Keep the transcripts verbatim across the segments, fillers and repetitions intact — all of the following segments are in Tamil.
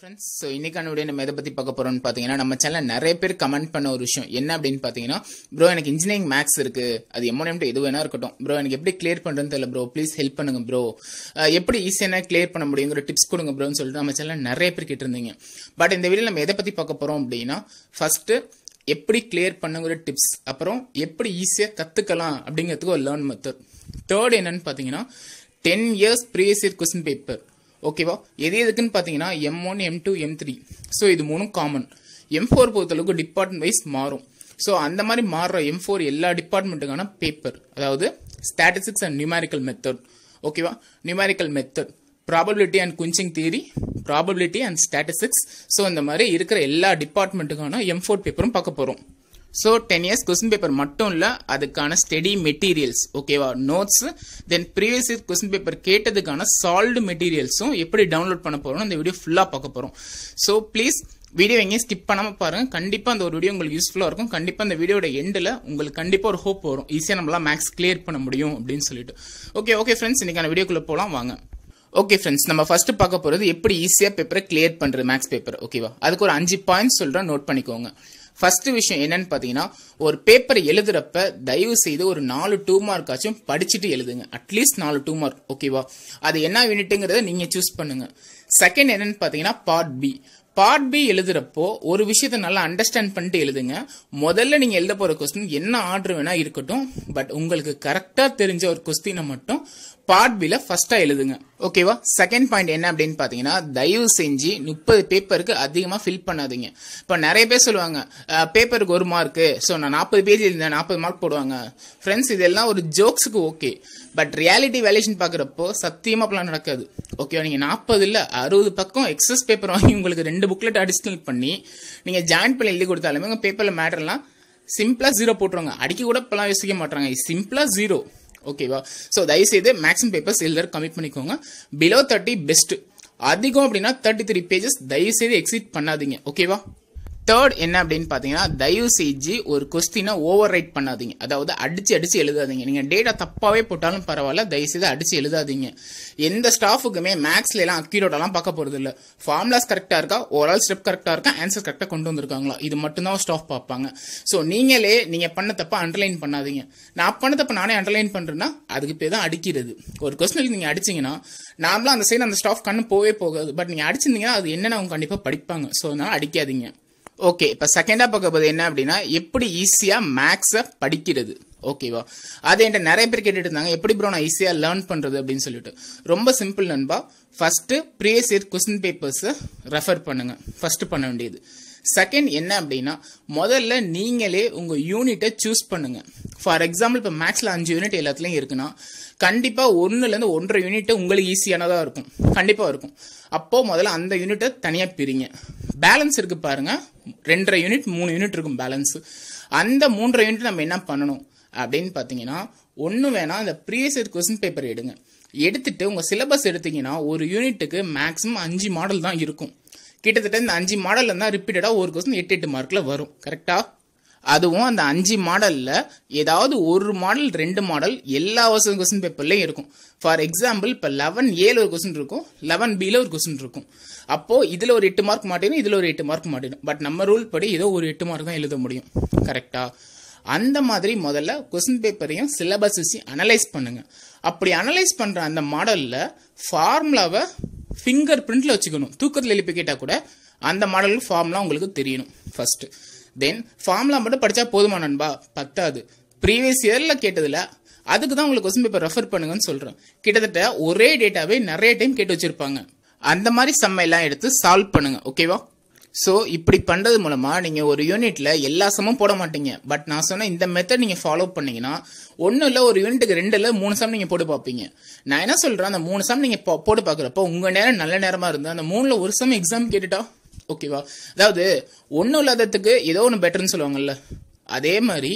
Friends, so in this video, we will talk about our channel. Many people comment on one issue. What is it? Bro, I have engineering max. That is M O M to do. Bro, I have clear it. Bro, please help me. Bro, how easy I clear it? Tips for bro. So we channel many people. But in this video, we will talk about first. எப்படி கிளியர் பண்ணுங்கற டிப்ஸ் அப்புறம் எப்படி ஈஸியா கத்துக்கலாம் அப்படிங்கிறதுக்கு ஒரு லேர்ன் மெத்தட் தேர்ட் என்னன்னு பாத்தீங்கன்னா ten years previous question paper ஓகேவா எது எதுக்குன்னு பாத்தீங்கன்னா M one M two M three so இது மூணும் காமன் M four பொறுத்தளவுக்கு டிபார்ட்மென்ட் வைஸ் மாறும் சோ அந்த மாதிரி மாறுற M four எல்லா டிபார்ட்மென்ட்டுக்கான பேப்பர் அதாவது ஸ்டாட்டிஸ்டிக்ஸ் அண்ட் நியூமரிக்கல் மெத்தட் ஓகேவா numerical method probability and quenching theory probability and statistics so இந்த மாதிரி இருக்கிற எல்லா டிபார்ட்மென்ட்டுக்கான M four பேப்பரும் பார்க்க போறோம் so ten years question paper மட்டும் இல்ல அதுக்கான study materials ஓகேவா notes then previous question paper கேட்டதுக்கான solved materialsம் எப்படி டவுன்லோட் பண்ண போறோம்னு இந்த வீடியோ ஃபுல்லா பார்க்க போறோம் so please வீடியோ எங்க ஸ்கிப் பண்ணாம பாருங்க கண்டிப்பா அந்த ஒரு வீடியோ உங்களுக்கு யூஸ்ஃபுல்லா இருக்கும் கண்டிப்பா அந்த வீடியோட எண்ட்ல உங்களுக்கு கண்டிப்பா ஒரு ஹோப் வரும் ஈஸியா நம்மள மேக்ஸ் கிளியர் பண்ண முடியும் அப்படினு சொல்லிட்டு ஓகே ஓகே फ्रेंड्स இன்னைக்கான வீடியோக்குள்ள போலாம் வாங்க Okay friends, நம்ம first பார்க்க போறது எப்படி ஈஸியா பேப்பரை கிளியர் பண்றது மேக்ஸ் பேப்பர் ஓகேவா அதுக்கு ஒரு five பாயிண்ட்ஸ் சொல்றேன் நோட் பண்ணிக்கோங்க ஃபர்ஸ்ட் விஷயம் என்னன்னு பாத்தீங்கன்னா ஒரு பேப்பர் எழுதுறப்ப தயவு செய்து ஒரு four two mark ஆச்சும் படிச்சிட்டு எழுதுங்க அட்லீஸ்ட் four two mark ஓகேவா அது என்ன யூனிட்ங்கறதை நீங்க சூஸ் பண்ணுங்க செகண்ட் என்னன்னு பாத்தீங்கன்னா பார்ட் B Part B எழுதுறப்போ ஒரு விஷயத்தை நல்லா அண்டர்ஸ்டாண்ட் பண்ணிட்டு எழுதுங்க முதல்ல நீங்க எழுத போற क्वेश्चन என்ன ஆர்டர் வேணா இருக்கட்டும் பட் உங்களுக்கு கரெக்ட்டா தெரிஞ்ச ஒரு क्वेश्चन மட்டும் Part B ல ஃபர்ஸ்டா எழுதுங்க ஓகேவா செகண்ட் பாயிண்ட் என்ன அப்படினு பாத்தீங்கன்னா தயவு செஞ்சு thirty பேப்பருக்கு அதிகமா ஃபில் பண்ணாதீங்க இப்ப நிறைய பேர் சொல்வாங்க பேப்பருக்கு ஒரு மார்க் சோ நான் forty பேஜ் எழுதினா forty மார்க் போடுவாங்க फ्रेंड्स இதெல்லாம் ஒரு ஜோக்ஸ்க்கு ஓகே பட் ரியாலிட்டி வேல்யூஷன் பாக்குறப்போ சத்தியமா plan நடக்காது ஓகே நீங்க forty இல்ல sixty பக்கம் எக்ஸஸ் பேப்பர் வாங்கி உங்களுக்கு ரெண்டு booklet additional பண்ணி நீங்க ஜாயின் பண்ணி எழுதி கொடுத்தாலுமே உங்க பேப்பர்ல மேட்டர்லாம் சிம்பிளா zero போடுறவங்க அடிக்கி கூட plan யோசிக்க மாட்டாங்க சிம்பிளா zero ஓகேவா சோ தயவு செய்து மேக்ஸிமம் பேப்பர்ஸ் எல்லாரும் கமிட் பண்ணிக்கோங்க below thirty பெஸ்ட் அதிகம் அப்படினா thirty-three பேजेस தயவு செய்து எக்ஸிட் பண்ணாதீங்க ஓகேவா third என்ன அப்படினு பாத்தீங்கன்னா தயவு செய்து ஒரு क्वेश्चन ஓவர்ரைட் பண்ணாதீங்க அதாவது அடிச்சு அடிச்சு எழுதாதீங்க நீங்க டேட்டா தப்பாவே போட்டாலும் பரவாயில்லை தயவு செய்து அடிச்சு எழுதாதீங்க எந்த ஸ்டாஃப்க்குமே மேக்ஸ்ல எல்லாம் அக்யூரேட்டாலாம் பார்க்க போறது இல்ல ஃபார்முலாஸ் கரெக்ட்டா இருக்கா ஓரல் ஸ்டெப் கரெக்ட்டா இருக்கா ஆன்சர் கரெக்ட்டா கொண்டு வந்திருக்காங்களா இது மட்டும் தான் ஸ்டாஃப் பார்ப்பாங்க சோ நீங்களே நீங்க பண்ண தப்ப அண்டர்லைன் பண்ணாதீங்க நான் பண்ண தப்ப நானே அண்டர்லைன் பண்றேன்னா அதுக்கு பேரு தான் அடிக்கிறது ஒரு क्वेश्चन நீங்க அடிச்சீங்கனா நார்மலா அந்த சைடு அந்த ஸ்டாஃப் கண்ணு போவே போகாது பட் நீங்க அடிச்சீங்கனா அது என்னன்னா அவங்க கண்டிப்பா படிப்பாங்க சோ நான் அடிக்காதீங்க Okay, இப்ப செகண்டா பார்க்கும்போது என்ன அப்படினா எப்படி ஈஸியா மேக்ஸ் படிக்கிறது ஓகேவா அது என்ன நிறைய பேர் கேட்டிட்டு இருந்தாங்க எப்படி bro நான் ஈஸியா லேர்ன் பண்றது அப்படினு சொல்லிட்டு ரொம்ப சிம்பிள் நண்பா first previous year question papers refer பண்ணுங்க ஃபர்ஸ்ட் பண்ண வேண்டியது செகண்ட் என்ன அப்படினா முதல்ல நீங்களே உங்க யூனிட்டை சூஸ் பண்ணுங்க ஃபார் எக்ஸாம்பிள் இப்ப மேக்ஸ்ல five யூனிட் எல்லாத்துலயும் இருக்குனா கண்டிப்பா one ல இருந்து one point five யூனிட் உங்களுக்கு ஈஸியானதா இருக்கும் கண்டிப்பா இருக்கும் அப்போ முதல்ல அந்த யூனிட்டை தனியா பிரிங்க பேலன்ஸ் இருக்கு பாருங்க two point five unit three unit இருக்கும் பேலன்ஸ் அந்த three point five யூனிட் நம்ம என்ன பண்ணனும் அப்படினு பாத்தீங்கன்னா ஒண்ணு வேணா அந்த ப்ரீவியஸ் இயர் क्वेश्चन பேப்பர் எடுங்க எடுத்துட்டு உங்க சிலபஸ் எடுத்தீங்கன்னா ஒரு யூனிட்டுக்கு மேக்ஸिमम five மாடல் தான் இருக்கும் கிட்டத்தட்ட இந்த five மாடல்ல இருந்தா ரிப்பீட்டடா ஒரு क्वेश्चन eight eight மார்க்ல வரும் கரெக்ட்டா அதுவும் அந்த five மாடல்ல ஏதாவது ஒரு மாடல் ரெண்டு மாடல் எல்லா வருஷம் क्वेश्चन பேப்பர்லயே இருக்கும் ஃபார் எக்ஸாம்பிள் இப்ப eleven A ல ஒரு क्वेश्चन இருக்கும் eleven B ல ஒரு क्वेश्चन இருக்கும் அப்போ இதுல ஒரு eight மார்க் மாட்டேனும் இதுல ஒரு eight மார்க் மாட்டேனும் பட் நம்ம ரூல் படி ஏதோ ஒரு eight மார்க் தான் எழுத முடியும் கரெக்ட்டா அந்த மாதிரி முதல்ல क्वेश्चन பேப்பரையும் சிலபஸ் வச்சு அனலைஸ் பண்ணுங்க அப்படி அனலைஸ் பண்ற அந்த மாடல்ல ஃபார்முலாவை fingerprintல வச்சுக்கணும் தூக்கத்துல எழுப்பி கேட்டா கூட அந்த மாடல் ஃபார்முலா உங்களுக்கு தெரியணும் first then formula மட்டும் படிச்சா போதுமா நண்பா பத்தாது previous yearல கேட்டதுல அதுக்கு தான் உங்களுக்கு क्वेश्चन பேப்பர் ரெஃபர் பண்ணுங்கன்னு சொல்றேன் கிட்டத்தட்ட ஒரே டேட்டாவே நிறைய டைம் கேட்டு வச்சிருப்பாங்க அந்த மாதிரி சம் எல்லாம் எடுத்து சால்வ் பண்ணுங்க ஓகேவா சோ இப்படி பண்றது மூலமா நீங்க ஒரு யூனிட்ல எல்லா சமமும் போட மாட்டீங்க பட் நான் சொன்ன இந்த மெத்தட் நீங்க ஃபாலோ பண்ணீங்கனா ஒண்ணு இல்ல ஒரு யூனிட்டுக்கு ரெண்டு இல்ல மூணு சம் நீங்க போட்டு பாப்பீங்க நான் என்ன சொல்றேன் அந்த மூணு சம் நீங்க போட்டு பாக்குறப்போ உங்க நேரம் நல்ல நேரமா இருந்தா அந்த மூணுல ஒரு சம் எக்ஸாம் கேட்டுட்டா ஓகேவா அதாவது ஒண்ணு இல்லாததுக்கு ஏதோ ஒன்னு பெட்டர்னு சொல்வாங்கல்ல அதே மாதிரி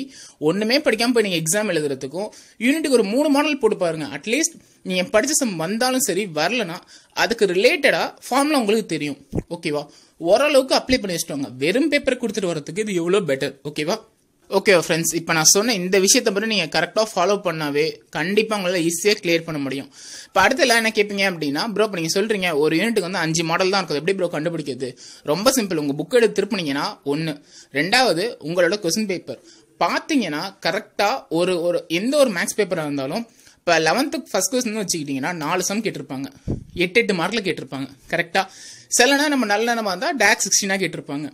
ஒண்ணுமே படிக்காம போய் நீங்க எக்ஸாம் எழுதுறதுக்கு யூனிட்டுக்கு ஒரு மூணு மாடல் போட்டு பாருங்க அட்லீஸ்ட் நீங்க படிச்ச சம் வந்தாலும் சரி வரலனா அதுக்கு ரிலேட்டடா ஃபார்முலா உங்களுக்கு தெரியும் ஓகேவா ஓரளவுக்கு அப்ளை பண்ணி வச்சிடுங்க வெறும் பேப்பர் கொடுத்துட்டு வரதுக்கு இது எவ்வளவு பெட்டர் ஓகேவா Okay friends, இப்போ நான் சொன்ன இந்த விஷயத்தை பத்தி நீங்க கரெக்ட்டா ஃபாலோ பண்ணாவே கண்டிப்பா உங்களால ஈஸியா கிளியர் பண்ண முடியும். இப்போ அடுத்து எல்லாம் என்ன கேப்பீங்க அப்படினா bro நீங்க சொல்றீங்க ஒரு யூனிட்க்கு வந்து அஞ்சு மாடல் தான் இருக்குது. எப்படி bro கண்டுபிடிக்கிறது? ரொம்ப சிம்பிள். உங்க புக் எடுத்து திருப்புனீங்கனா ஒன்னு. இரண்டாவது உங்களோட क्वेश्चन பேப்பர். பாத்தீங்கனா கரெக்ட்டா ஒரு ஒரு எந்த ஒரு மேக்ஸ் பேப்பரா இருந்தாலும் இப்போ eleventh first question வந்து வச்சிட்டீங்கனா நாலு சம் கேட்டிருப்பாங்க. eight eight மார்க்ல கேட்டிருப்பாங்க. கரெக்ட்டா? செலனா நம்ம நல்ல நம்ம வந்தா டாக் sixteen ஆ கேட்டிருப்பாங்க.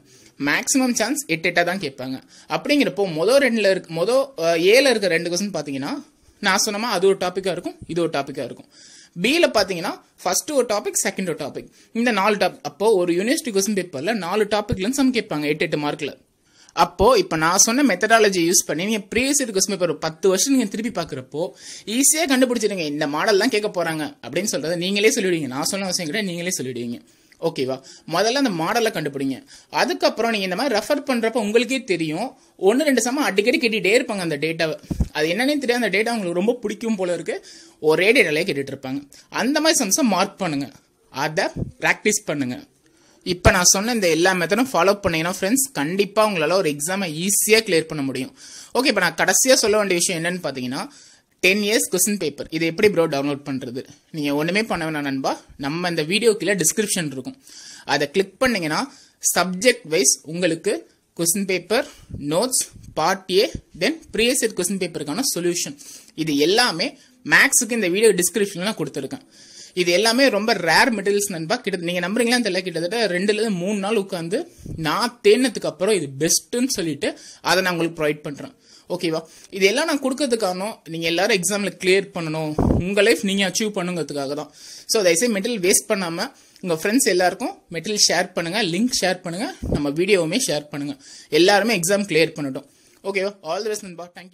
Maximum chance eight eight தான் கேட்பாங்க. அப்படிங்கறப்போ மொத ரெண்டுல இருக்கு மொத ஏல இருக்க ரெண்டு क्वेश्चन பாத்தீங்கன்னா நான் சொன்னமா அது ஒரு டாபிக்கா இருக்கும், இது ஒரு டாபிக்கா இருக்கும். B ல பாத்தீங்கன்னா first ஒரு டாபிக், second ஒரு டாபிக். இந்த நாலு டாபிக். அப்போ ஒரு யுனிவர்சிட்டி क्वेश्चन பேப்பர்ல நாலு டாபிக்ல சம் கேட்பாங்க eight eight மார்க்ல. அப்போ இப்போ நான் சொன்ன மெத்தடாலஜி யூஸ் பண்ணி நீங்க previous year question paper ten வருஷம் நீங்க திருப்பி பார்க்கறப்போ ஈஸியா கண்டுபிடிச்சிடுங்க இந்த மாடல் தான் கேட்க போறாங்க அப்படினு சொல்றத நீங்களே சொல்லிடுவீங்க. நான் சொன்ன விஷயம் கூட நீங்களே சொல்லிடுவீங்க. ஓகேவா? முதல்ல அந்த மாடலை கண்டுபிடிங்க. அதுக்கு அப்புறம் நீங்க இந்த மாதிரி ரெஃபர் பண்றப்ப உங்களுக்கே தெரியும் ஒன்னு ரெண்டு சம அடிக்கடி கேட்டிட்டே இருப்பாங்க அந்த டேட்டாவை. அது என்னன்னே தெரியாது. அந்த டேட்டா உங்களுக்கு ரொம்ப பிடிக்கும் போல இருக்கு. ஒரே டேட்டாலயே கேட்டிட்டு இருப்பாங்க. அந்த மாதிரி சம்ஸை மார்க் பண்ணுங்க. அதை பிராக்டிஸ் பண்ணுங்க. இப்போ நான் சொன்ன இந்த எல்லா மெத்தடும் ஃபாலோ பண்ணீங்கன்னா फ्रेंड्स கண்டிப்பா உங்களால ஒரு எக்ஸாமை ஈஸியா கிளியர் பண்ண முடியும். ஓகே, இப்போ நான் கடைசியா சொல்ல வேண்டிய விஷயம் என்னன்னு பாத்தீங்கன்னா ten years question paper. இது எப்படி bro டவுன்லோட் பண்றது? நீங்க ஒண்ணுமே பண்ண வேணாம் நண்பா. நம்ம இந்த வீடியோ கீழ டிஸ்கிரிப்ஷன் இருக்கும். அத கிளிக் பண்ணீங்கன்னா சப்ஜெக்ட் வைஸ் உங்களுக்கு question paper, notes, part A, then previous year question paper கான solution. இது எல்லாமே மேக்ஸ்க்கு இந்த வீடியோ டிஸ்கிரிப்ஷன்ல நான் கொடுத்திருக்கேன். இது எல்லாமே ரொம்ப ரேர் மெட்டீரியல்ஸ் நண்பா. கிட்ட நீங்க நம்புறீங்களா தெரியல, கிட்டத்தட்ட ரெண்டுல இருந்து மூணு நாள் உட்காந்து நான் தேனதுக்கு அப்புறம் இது பெஸ்ட்னு சொல்லிட்டு அதை நான் உங்களுக்கு ப்ரொவைட் பண்றேன். ஓகேவா? இதெல்லாம் நான் கொடுக்கிறதுக்கானோ நீங்க எல்லாரும் எக்ஸாம்ல கிளியர் பண்ணணும், உங்க லைஃப் நீங்க அச்சீவ் பண்ணுங்கிறதுக்காக தான். ஸோ தயவுசெய்து மெட்டீரியல் வேஸ்ட் பண்ணாம உங்க ஃப்ரெண்ட்ஸ் எல்லாருக்கும் மெட்டீரியல் ஷேர் பண்ணுங்க, லிங்க் ஷேர் பண்ணுங்க, நம்ம வீடியோவுமே ஷேர் பண்ணுங்க. எல்லாருமே எக்ஸாம் கிளியர் பண்ணட்டும். ஓகேவா? ஆல் தி பெஸ்ட் நண்பா. தேங்க்யூ.